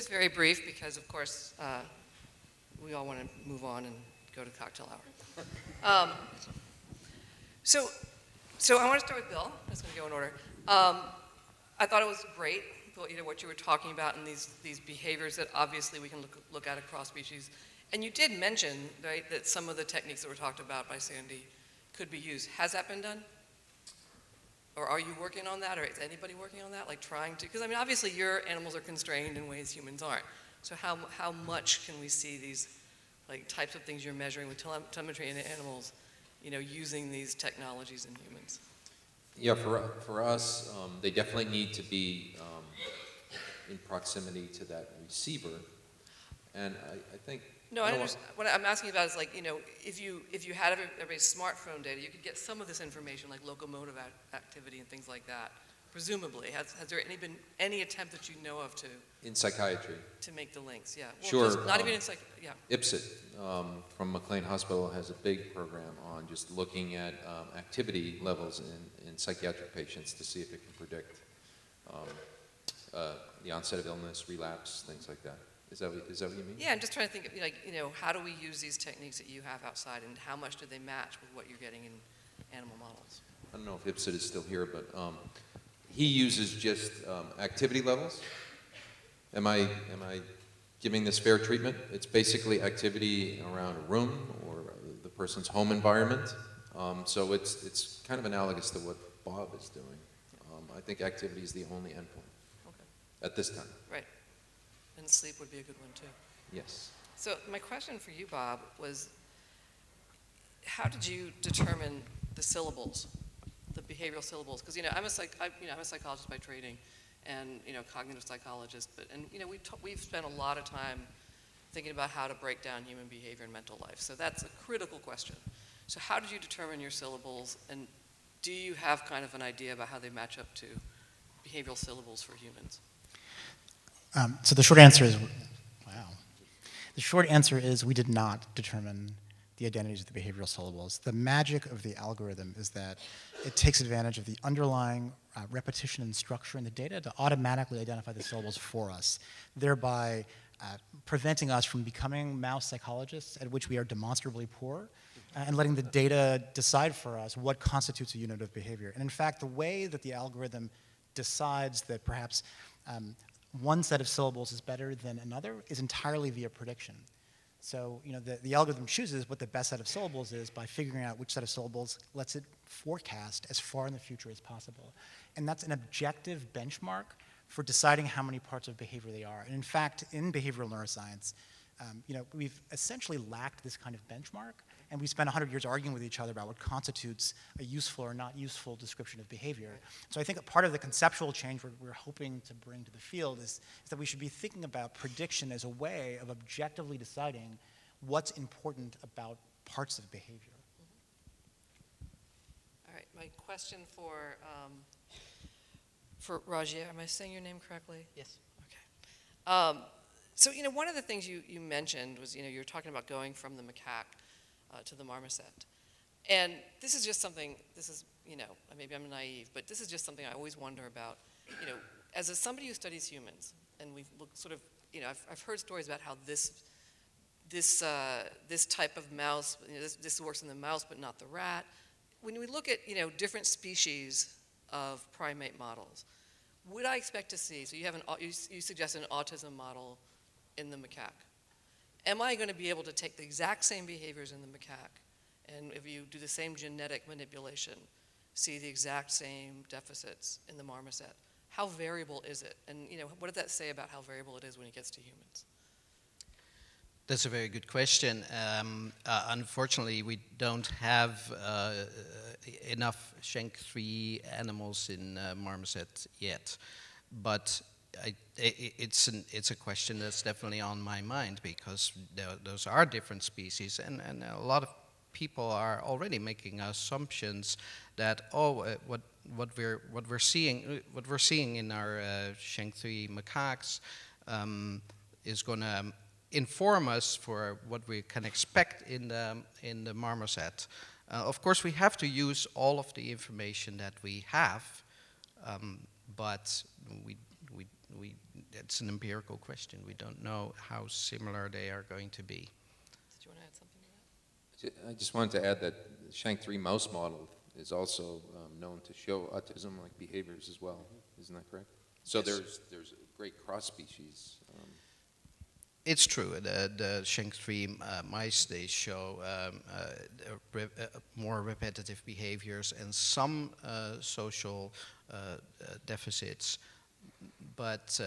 this very brief because, of course, we all want to move on and go to cocktail hour. So I want to start with Bill. That's going to go in order. I thought it was great, what you were talking about and these behaviors that obviously we can look at across species. And you did mention, right, that some of the techniques that were talked about by Sandy could be used. Has that been done? Or are you working on that? Or is anybody working on that? Like trying to, because I mean, obviously your animals are constrained in ways humans aren't. So how much can we see these like types of things you're measuring with telemetry in animals, you know, using these technologies in humans? Yeah, for us, they definitely need to be in proximity to that receiver. And I think... No, I understand. What I'm asking about is like, you know, if you had everybody's smartphone data, you could get some of this information like locomotive activity and things like that, presumably. Has there been any attempt that you know of to... In psychiatry. To make the links, yeah. Well, sure. Just, not even in psychiatry, yeah. IPSIT from McLean Hospital has a big program on just looking at activity levels in psychiatric patients to see if it can predict the onset of illness, relapse, things like that. Is that what you mean? Yeah, I'm just trying to think of, like, you know, how do we use these techniques that you have outside and how much do they match with what you're getting in animal models? I don't know if IPSIT is still here, but he uses just activity levels. Am I giving this fair treatment? It's basically activity around a room or the person's home environment. So it's kind of analogous to what Bob is doing. I think activity is the only endpoint. At this time. Right. And sleep would be a good one, too. Yes. So my question for you, Bob, was how did you determine the syllables, the behavioral syllables? Because, you know, I'm a psychologist by training and, you know, cognitive psychologist. And, you know, we've spent a lot of time thinking about how to break down human behavior and mental life. So that's a critical question. So how did you determine your syllables? And do you have kind of an idea about how they match up to behavioral syllables for humans? So the short answer is, wow. The short answer is we did not determine the identities of the behavioral syllables. The magic of the algorithm is that it takes advantage of the underlying repetition and structure in the data to automatically identify the syllables for us, thereby preventing us from becoming mouse psychologists, at which we are demonstrably poor, and letting the data decide for us what constitutes a unit of behavior. And in fact, the way that the algorithm decides that perhaps one set of syllables is better than another is entirely via prediction. So, you know, the algorithm chooses what the best set of syllables is by figuring out which set of syllables lets it forecast as far in the future as possible. And that's an objective benchmark for deciding how many parts of behavior they are. And in fact, in behavioral neuroscience, you know, we've essentially lacked this kind of benchmark, and we spent 100 years arguing with each other about what constitutes a useful or not useful description of behavior. So I think a part of the conceptual change we're hoping to bring to the field is that we should be thinking about prediction as a way of objectively deciding what's important about parts of behavior. All right, my question for Rajiv, am I saying your name correctly? Yes. Okay. So, you know, one of the things you mentioned was, you know, you were talking about going from the macaque to the marmoset. And this is just something, this is, you know, maybe I'm naive, but this is just something I always wonder about, you know, as somebody who studies humans, and we've sort of, you know, I've heard stories about how this type of mouse, you know, this works in the mouse but not the rat. When we look at, you know, different species of primate models, would I expect to see, so you suggest an autism model in the macaque. Am I going to be able to take the exact same behaviors in the macaque and if you do the same genetic manipulation, see the exact same deficits in the marmoset? How variable is it? And you know, what did that say about how variable it is when it gets to humans? That's a very good question. Unfortunately, we don't have enough Shank3 animals in marmoset yet, but it's a question that's definitely on my mind because those are different species, and a lot of people are already making assumptions that what we're seeing in our Shank3 macaques is going to inform us for what we can expect in the marmoset. Of course, we have to use all of the information that we have, but we It's an empirical question. We don't know how similar they are going to be. Did you want to add something to that? I just wanted to add that the Shank3 mouse model is also known to show autism-like behaviors as well. Mm-hmm. Isn't that correct? So yes. There's a great cross-species. It's true. The Shank3 mice, they show more repetitive behaviors and some social deficits. But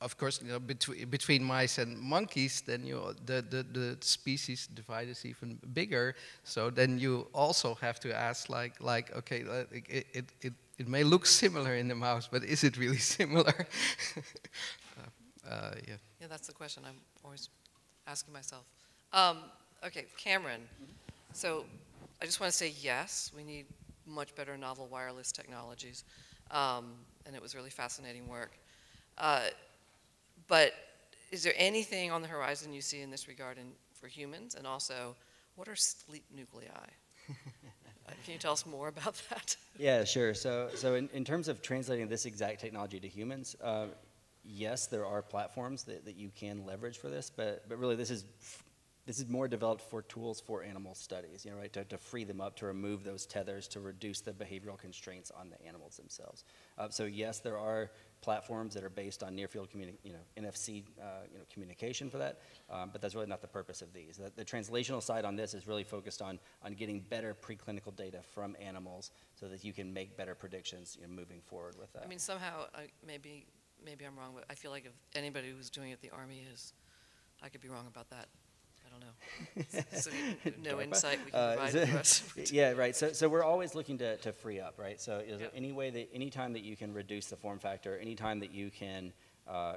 of course, you know, between mice and monkeys, then you the species divide is even bigger. So then you also have to ask, like okay, it may look similar in the mouse, but is it really similar? Yeah. Yeah, that's the question I'm always asking myself. Okay, Cameron. Mm-hmm. So I just want to say yes, we need much better novel wireless technologies, and it was really fascinating work. But is there anything on the horizon you see in this regard for humans? And also, what are sleep nuclei? Can you tell us more about that? Yeah, sure. So in terms of translating this exact technology to humans, yes, there are platforms that you can leverage for this, but really this is more developed for tools for animal studies, you know, right? To free them up, to remove those tethers, to reduce the behavioral constraints on the animals themselves. So yes, there are platforms that are based on near-field NFC communication for that, but that's really not the purpose of these. The translational side on this is really focused on getting better preclinical data from animals so that you can make better predictions, you know, moving forward with that. I mean, somehow maybe I'm wrong, but I feel like if anybody who's doing it, the Army is. I could be wrong about that. I don't know. So no insight we can provide for us. Yeah, right. So we're always looking to free up, right? So is there any way that any time that you can reduce the form factor, any time that you can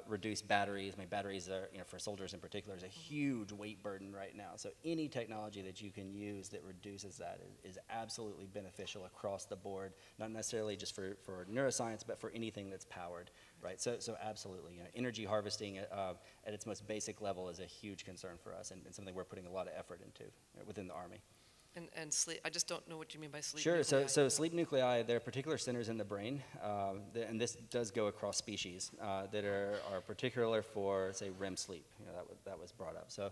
reduce batteries. I mean, batteries are, you know, for soldiers in particular, is a huge weight burden right now. So any technology that you can use that reduces that is absolutely beneficial across the board, not necessarily just for neuroscience, but for anything that's powered, right? So absolutely, you know, energy harvesting at its most basic level is a huge concern for us and something we're putting a lot of effort into within the Army. And sleep, I just don't know what you mean by sleep nuclei. Sure, so sleep nuclei, they're particular centers in the brain, and this does go across species, that are particular for, say, REM sleep, you know, that was brought up. So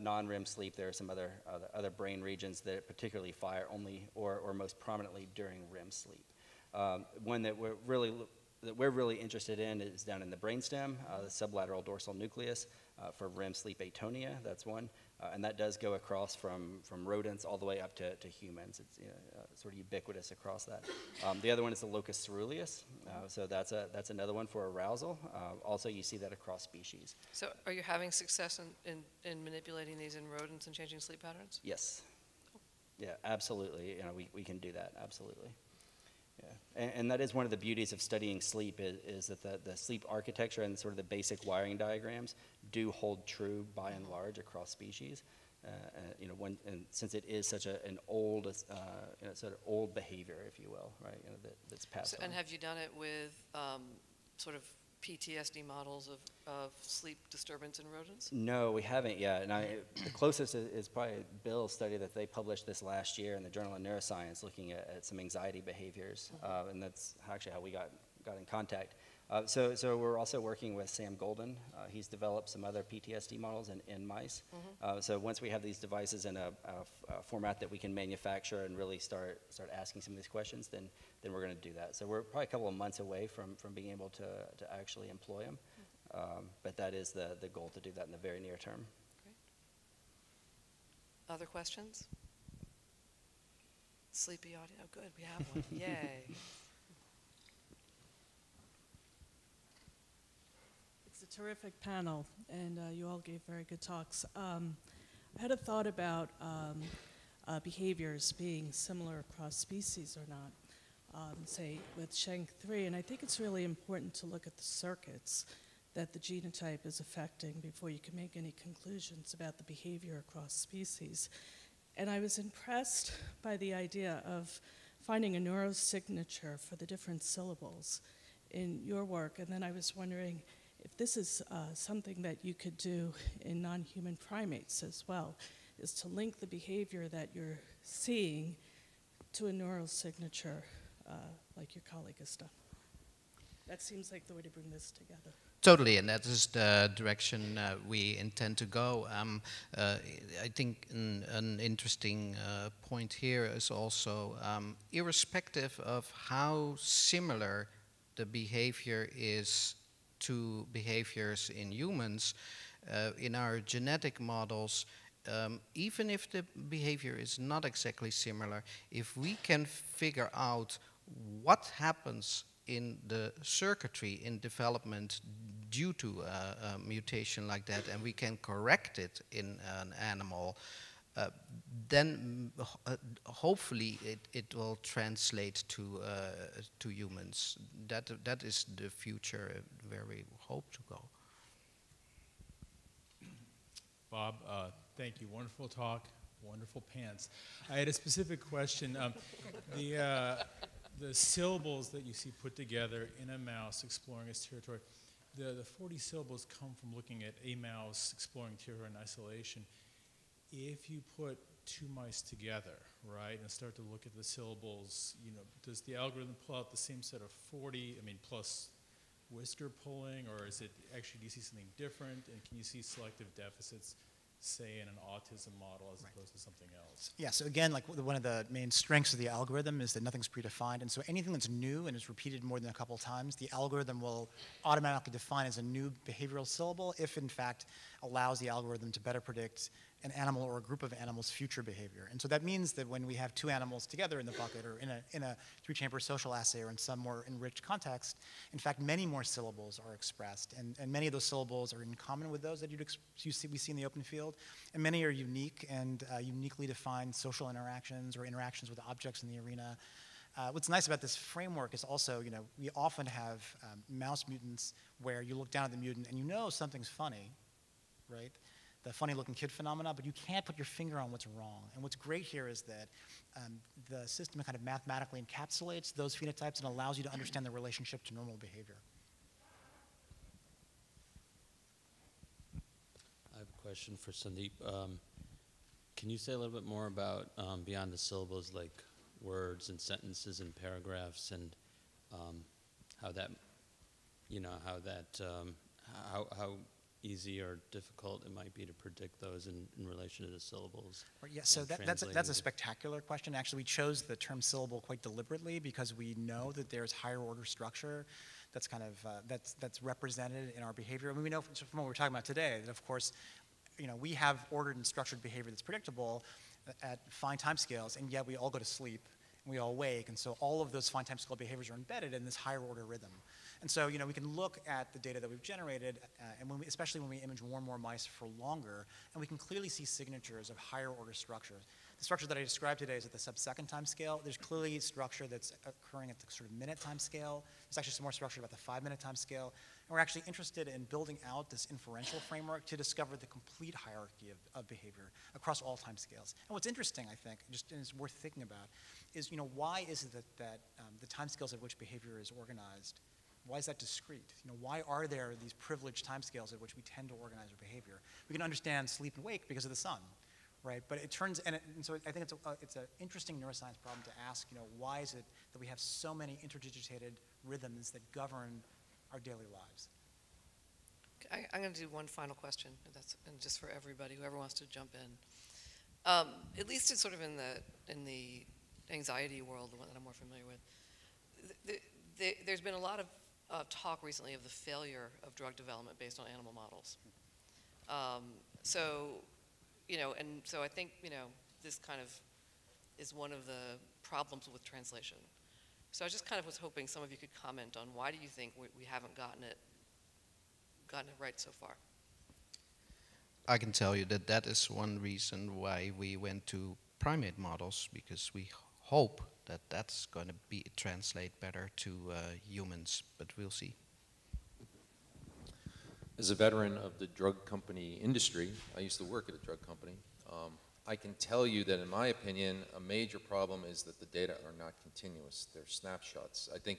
non-REM sleep, there are some other brain regions that particularly fire only or most prominently during REM sleep. One that we're really interested in is down in the brainstem, the sublateral dorsal nucleus for REM sleep atonia, that's one. And that does go across from rodents all the way up to humans. It's sort of ubiquitous across that. The other one is the locus coeruleus. So that's another one for arousal. Also, you see that across species. So are you having success in manipulating these in rodents and changing sleep patterns? Yes. Cool. Yeah, absolutely. You know, we can do that, absolutely. Yeah. And that is one of the beauties of studying sleep is that the sleep architecture and sort of the basic wiring diagrams do hold true by and large across species. And since it is such an old sort of old behavior, if you will, right? You know, that's passed. So, and have you done it with sort of PTSD models of sleep disturbance in rodents? No, we haven't yet. And the closest is probably Bill's study that they published this last year in the Journal of Neuroscience looking at some anxiety behaviors. Mm-hmm. And that's actually how we got in contact. So we're also working with Sam Golden. He's developed some other PTSD models in mice. Mm-hmm. So once we have these devices in a format that we can manufacture and really start asking some of these questions, then we're going to do that. So we're probably a couple of months away from being able to actually employ them. Mm-hmm. But that is the goal, to do that in the very near term. Great. Other questions? Sleepy audio. Oh, good. We have one. Yay. Terrific panel, and you all gave very good talks. I had a thought about behaviors being similar across species or not, say with Shank3, and I think it's really important to look at the circuits that the genotype is affecting before you can make any conclusions about the behavior across species. And I was impressed by the idea of finding a neurosignature for the different syllables in your work, and then I was wondering if this is something that you could do in non-human primates as well, is to link the behavior that you're seeing to a neural signature like your colleague has done. That seems like the way to bring this together. Totally, and that is the direction we intend to go. I think an interesting point here is also, irrespective of how similar the behavior is to behaviors in humans, in our genetic models, even if the behavior is not exactly similar, if we can figure out what happens in the circuitry in development due to a mutation like that, and we can correct it in an animal, then hopefully it will translate to humans. That is the future where we hope to go. Bob, thank you. Wonderful talk, wonderful pants. I had a specific question. The syllables that you see put together in a mouse exploring its territory, the 40 syllables come from looking at a mouse exploring territory in isolation. If you put two mice together, right, and start to look at the syllables, you know, does the algorithm pull out the same set of 40, I mean, plus whisker pulling, or is it actually, do you see something different, and can you see selective deficits, say, in an autism model as opposed to something else? Yeah, so again, like one of the main strengths of the algorithm is that nothing's predefined, and so anything that's new and is repeated more than a couple of times, the algorithm will automatically define as a new behavioral syllable if, in fact, allows the algorithm to better predict an animal or a group of animals' future behavior. And so that means that when we have two animals together in the bucket or in a three-chamber social assay or in some more enriched context, in fact, many more syllables are expressed. And many of those syllables are in common with those that we see in the open field. And many are unique and uniquely defined social interactions or interactions with objects in the arena. What's nice about this framework is also, you know, we often have mouse mutants where you look down at the mutant and you know something's funny, right? The funny-looking kid phenomena, but you can't put your finger on what's wrong. And what's great here is that the system kind of mathematically encapsulates those phenotypes and allows you to understand the relationship to normal behavior. I have a question for Sandeep. Can you say a little bit more about, beyond the syllables, like words and sentences and paragraphs, and how that, you know, how easy or difficult it might be to predict those in relation to the syllables? Yeah, so that's a spectacular question. Actually, we chose the term syllable quite deliberately because we know that there's higher order structure that's kind of, that's represented in our behavior. I mean, we know from what we're talking about today that, of course, you know, we have ordered and structured behavior that's predictable at fine time scales, and yet we all go to sleep and we all wake, and so all of those fine time scale behaviors are embedded in this higher order rhythm. And so, you know, we can look at the data that we've generated, and when we, especially when we image more and more mice for longer, and we can clearly see signatures of higher order structures. The structure that I described today is at the sub-second time scale. There's clearly structure that's occurring at the sort of minute time scale. There's actually some more structure about the 5-minute time scale. And we're actually interested in building out this inferential framework to discover the complete hierarchy of behavior across all time scales. And what's interesting, I think, just and it's worth thinking about, is, you know, why is it that the time scales at which behavior is organized, why is that discrete? You know, why are there these privileged timescales at which we tend to organize our behavior? We can understand sleep and wake because of the sun, right? But it turns, and so I think it's an interesting neuroscience problem to ask, you know, why is it that we have so many interdigitated rhythms that govern our daily lives? I'm gonna do one final question, and just for everybody, whoever wants to jump in. At least it's sort of in the anxiety world, the one that I'm more familiar with. There's been a lot of talk recently of the failure of drug development based on animal models. So, you know, and so I think, you know, this kind of is one of the problems with translation. So I just kind of was hoping some of you could comment on why do you think we haven't gotten it right so far? I can tell you that that is one reason why we went to primate models, because we hope that that's going to be translate better to humans, but we'll see. As a veteran of the drug company industry, I used to work at a drug company, I can tell you that in my opinion, a major problem is that the data are not continuous, they're snapshots. I think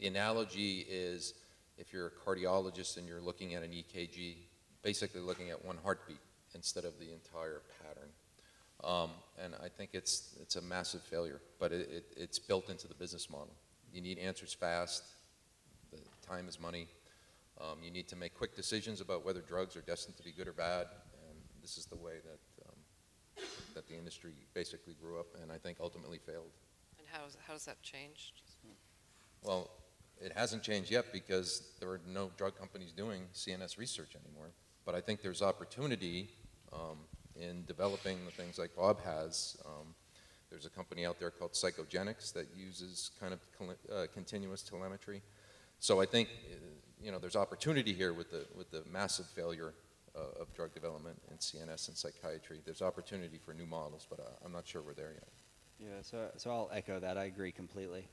the analogy is if you're a cardiologist and you're looking at an EKG, basically looking at one heartbeat instead of the entire pattern. And I think it's a massive failure, but it's built into the business model. You need answers fast. The time is money. You need to make quick decisions about whether drugs are destined to be good or bad, and this is the way that, that the industry basically grew up and I think ultimately failed. And how's that changed? Well, it hasn't changed yet because there are no drug companies doing CNS research anymore, but I think there's opportunity in developing the things like Bob has. There's a company out there called Psychogenics that uses kind of continuous telemetry. So I think you know, there's opportunity here with the massive failure of drug development in CNS and psychiatry. There's opportunity for new models, but I'm not sure we're there yet. Yeah, so I'll echo that. I agree completely.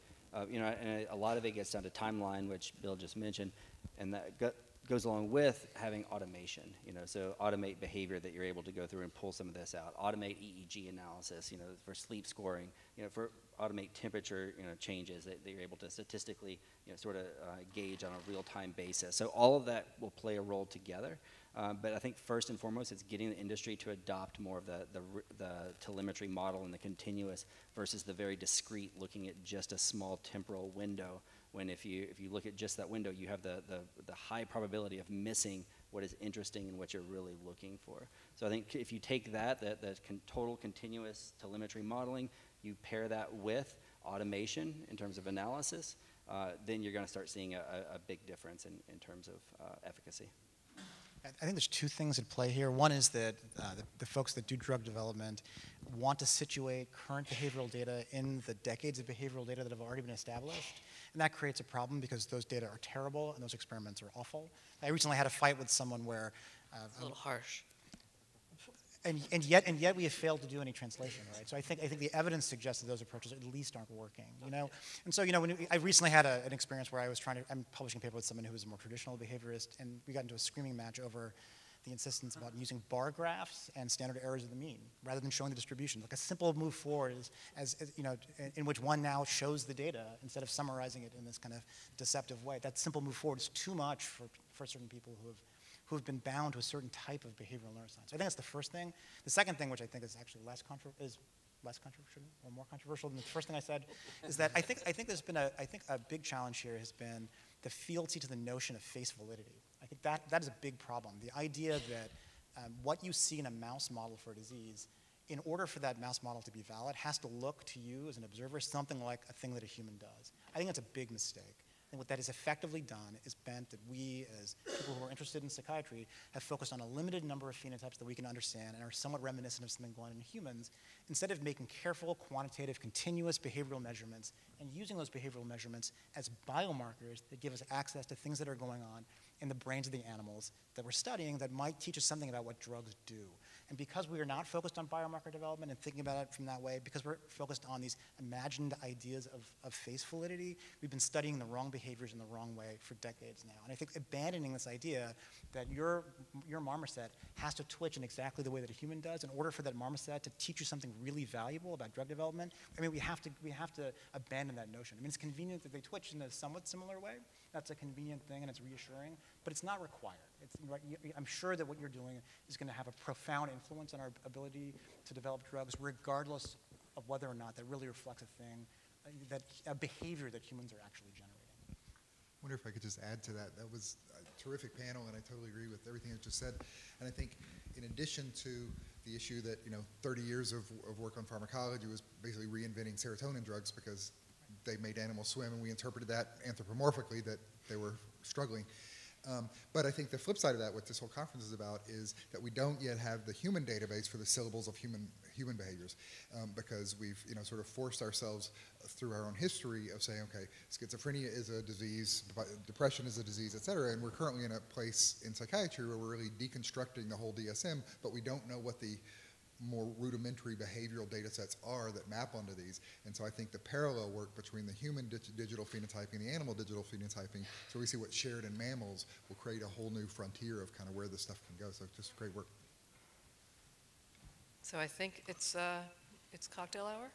You know, and a lot of it gets down to timeline, which Bill just mentioned, and that goes along with having automation. You know, so automate behavior that you're able to go through and pull some of this out. Automate EEG analysis, you know, for sleep scoring. You know, for automate temperature, you know, changes that you're able to statistically, you know, sort of gauge on a real-time basis. So all of that will play a role together. But I think first and foremost, it's getting the industry to adopt more of the telemetry model and the continuous versus the very discrete, looking at just a small temporal window. When if you look at just that window, you have the high probability of missing what is interesting and what you're really looking for. So I think if you take that total continuous telemetry modeling, you pair that with automation in terms of analysis, then you're going to start seeing a big difference in terms of efficacy. I think there's two things at play here. One is that the folks that do drug development want to situate current behavioral data in the decades of behavioral data that have already been established. And that creates a problem because those data are terrible and those experiments are awful. I recently had a fight with someone where... it's a little harsh. And yet we have failed to do any translation, right? So I think the evidence suggests that those approaches at least aren't working, you know? And so, you know, I recently had an experience where I was I'm publishing a paper with someone who was a more traditional behaviorist, and we got into a screaming match over the insistence about using bar graphs and standard errors of the mean, rather than showing the distribution. Like a simple move forward is, as you know, in which one now shows the data instead of summarizing it in this kind of deceptive way. That simple move forward is too much for certain people who've been bound to a certain type of behavioral neuroscience. So I think that's the first thing. The second thing, which I think is actually less controversial or more controversial than the first thing I said, is that I think there's been a big challenge here has been the fealty to the notion of face validity. I think that is a big problem. The idea that what you see in a mouse model for a disease, in order for that mouse model to be valid, has to look to you as an observer something like a thing that a human does. I think that's a big mistake. And what that has effectively done is meant that we, as people who are interested in psychiatry, have focused on a limited number of phenotypes that we can understand and are somewhat reminiscent of something going on in humans, instead of making careful, quantitative, continuous behavioral measurements and using those behavioral measurements as biomarkers that give us access to things that are going on in the brains of the animals that we're studying that might teach us something about what drugs do. And because we are not focused on biomarker development and thinking about it from that way, because we're focused on these imagined ideas of face validity, we've been studying the wrong behaviors in the wrong way for decades now. And I think abandoning this idea that your marmoset has to twitch in exactly the way that a human does in order for that marmoset to teach you something really valuable about drug development, I mean, we have to abandon that notion. I mean, it's convenient that they twitch in a somewhat similar way. That's a convenient thing and it's reassuring, but it's not required. I'm sure that what you're doing is going to have a profound influence on our ability to develop drugs, regardless of whether or not that really reflects a thing, a behavior that humans are actually generating. I wonder if I could just add to that. That was a terrific panel, and I totally agree with everything that just said. And I think in addition to the issue that, you know, 30 years of work on pharmacology was basically reinventing serotonin drugs because they made animals swim, and we interpreted that anthropomorphically that they were struggling. But I think the flip side of that, what this whole conference is about, is that we don't yet have the human database for the syllables of human behaviors, because we've, you know, sort of forced ourselves through our own history of saying, okay, schizophrenia is a disease, depression is a disease, et cetera, and we're currently in a place in psychiatry where we're really deconstructing the whole DSM, but we don't know what the more rudimentary behavioral data sets are that map onto these. And so I think the parallel work between the human digital phenotyping and the animal digital phenotyping, so we see what's shared in mammals, will create a whole new frontier of kind of where this stuff can go. So just great work. So I think it's cocktail hour?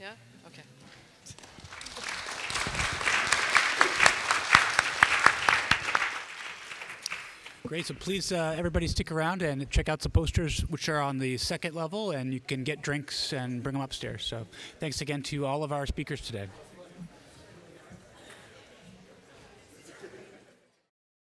Yeah? Okay. Great, so please everybody stick around and check out the posters, which are on the second level, and you can get drinks and bring them upstairs. So thanks again to all of our speakers today.